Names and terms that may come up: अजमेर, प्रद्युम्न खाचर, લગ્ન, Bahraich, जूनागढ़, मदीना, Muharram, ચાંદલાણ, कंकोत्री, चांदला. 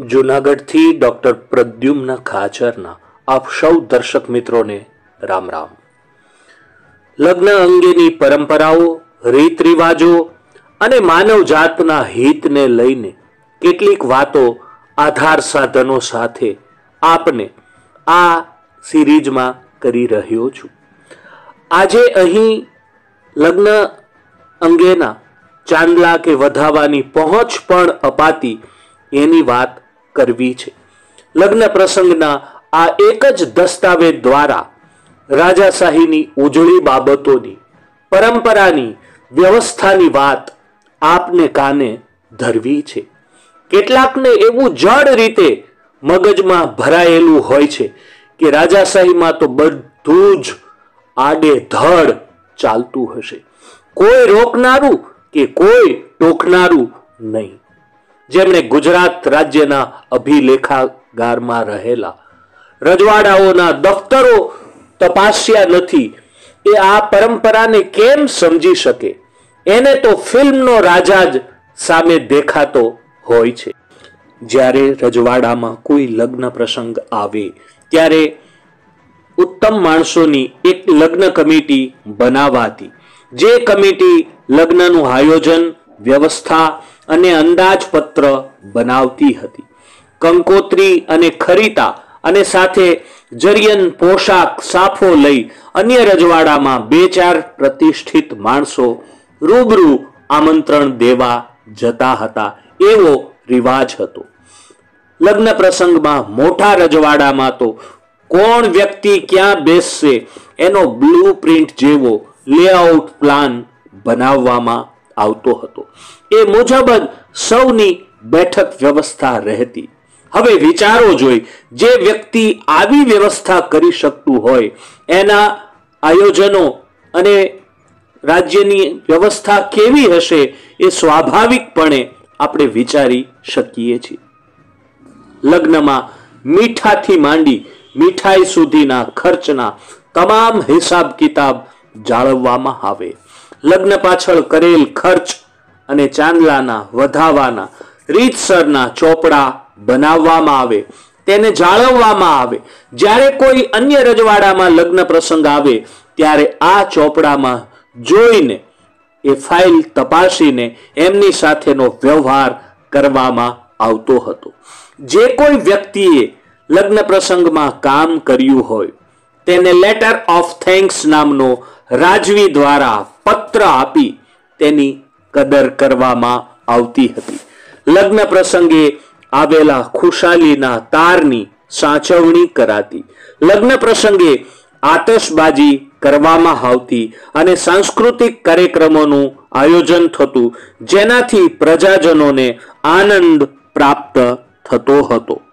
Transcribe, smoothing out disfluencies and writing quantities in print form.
जूनागढ़थी doctor Pradyumna खाचरना आप सौ दर्शक मित्रों ने राम राम। लग्न अंगेनी परंपराओं, रीत रिवाजों अने मानव जातना हित ने लईने केटलीक वातो आधार साधनों साथे आपने आ सीरीज में करी रह्यो छुं। आजे अहीं लग्न अंगेना चांदला के वधावानी पहुंच पण अपाती एनी वात करवी छे। लग्न प्रसंगना आ एक ज दस्तावेज द्वारा राजाशाहीनी उजळी बाबतोनी परंपरानी व्यवस्थानी वात आपने काने धरवी छे। केटलाकने एवू जड़ रीते मगजमां भरायेलू होय छे के राजाशाहीमां तो बधुं ज आडेधड़ चालतुं हशे, कोई रोकनारू के कोई टोकनारू नहीं। जेमने गुजरात राज्यना अभिलेखागारमां रहेला रजवाड़ाओना दफ्तरो तपास्या नथी ए आ परंपराने केम समझी शके। एने तो फिल्मनो राजा ज सामे देखातो होय छे। ज्यारे रजवाड़ामां कोई लग्न प्रसंग आवे त्यारे उत्तम माणसोनी एक लग्न कमिटी बनावाती, जे कमिटी लग्ननुं आयोजन, व्यवस्था अने अंदाजपत्र बनावती हती। कंकोत्री अने खरीता अने साथे जरियन पोशाक साफो लई अन्य रजवाड़ामां बे चार प्रतिष्ठित माणसो रूबरू आमंत्रण देवा जता हता, एवो रिवाज हतो। लग्न प्रसंगमां मोटा रजवाड़ामां तो कोण व्यक्ति क्यां बेसशे एनो ब्लूप्रिंट जेवो लेआउट प्लान बनाववामां आवतो हतो। ए मुजब सौनी बैठक व्यवस्था रहती। हवे विचारो जोई जे व्यक्ति आवी व्यवस्था करी शकतुं होय एना आयोजनो अने राज्यनी व्यवस्था केवी हशे ए स्वाभाविकपणे आपणे विचारी शकीए छीए। लग्नमां मीठाथी मांडी मीठाई सुधीना खर्चना तमाम हिसाब किताब जाळववामां आवे। लग्न पाछळ करेल खर्च अने चांदलाना वधावाना रीतसरना चोपड़ा बनाववामां आवे, तेने जाळववामां आवे। ज्यारे कोई अन्य रजवाड़ामां लग्न प्रसंग आवे त्यारे आ चोपड़ामां जोईने ए फाइल तपासीने एमनी साथेनो व्यवहार करवामां आवतो हतो। जे कोई व्यक्तिए लग्न प्रसंगमां काम कर्युं होय तेने लेटर ऑफ थैंक्स नामनो राजवी द्वारा पत्र आपी तेनी कदर करवामां आवती हती। लग्न प्रसंगे आवेला खुशालीना तारनी साचवणी कराती। लग्न प्रसंगे आतशबाजी करवामां आवती अने सांस्कृतिक कार्यक्रमोनुं आयोजन थतुं, जेनाथी प्रजाजनोने आनंद प्राप्त थतो हतो।